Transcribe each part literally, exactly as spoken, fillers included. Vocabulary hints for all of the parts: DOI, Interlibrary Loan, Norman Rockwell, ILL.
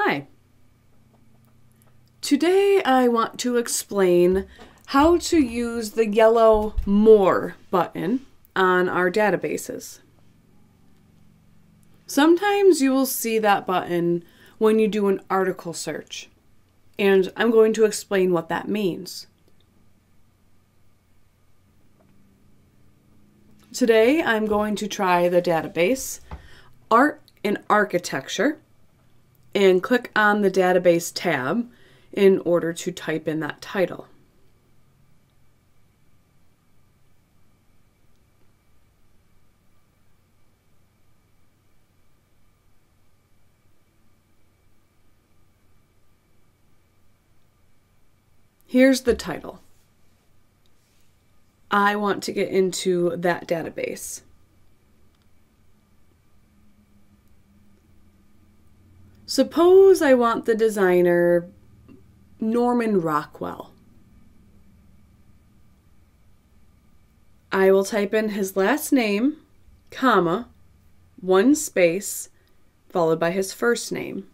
Hi. Today I want to explain how to use the yellow More button on our databases. Sometimes you will see that button when you do an article search, and I'm going to explain what that means. Today I'm going to try the database Art and Architecture and click on the database tab in order to type in that title. Here's the title. I want to get into that database. Suppose I want the designer Norman Rockwell. I will type in his last name, comma, one space, followed by his first name.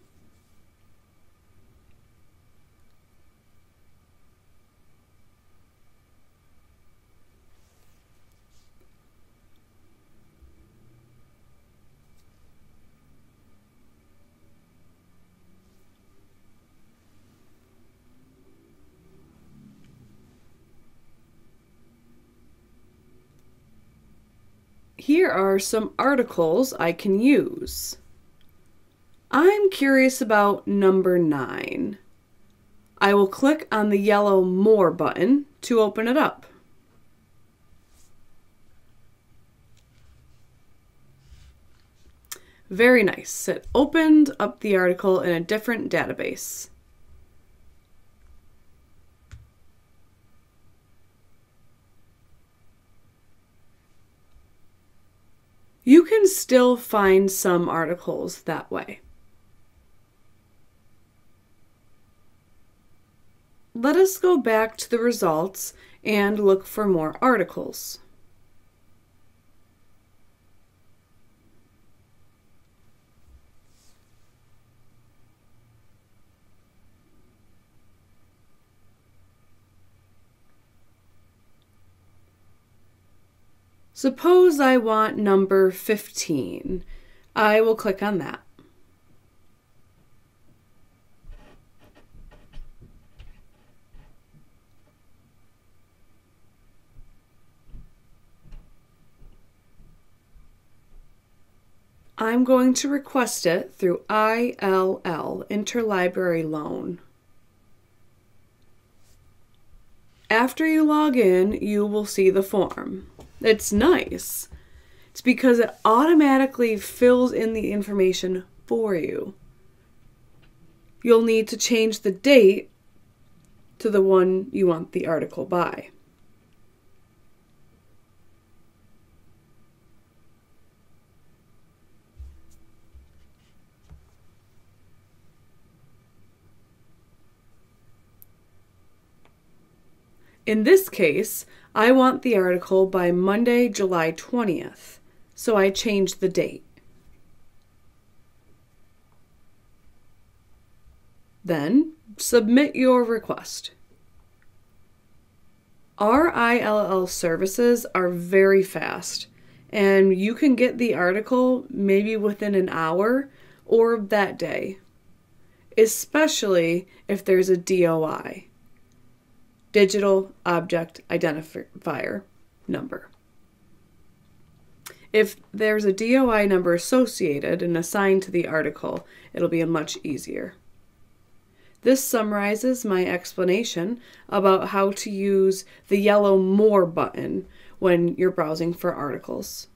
Here are some articles I can use. I'm curious about number nine. I will click on the yellow More button to open it up. Very nice. It opened up the article in a different database. You can still find some articles that way. Let us go back to the results and look for more articles. Suppose I want number fifteen. I will click on that. I'm going to request it through I L L, Interlibrary Loan. After you log in, you will see the form. It's nice. It's because it automatically fills in the information for you. You'll need to change the date to the one you want the article by. In this case, I want the article by Monday, July twentieth, so I change the date. Then, submit your request. Our I L L services are very fast, and you can get the article maybe within an hour or that day, especially if there's a D O I. Digital Object Identifier number. If there's a D O I number associated and assigned to the article, it'll be much easier. This summarizes my explanation about how to use the yellow More button when you're browsing for articles.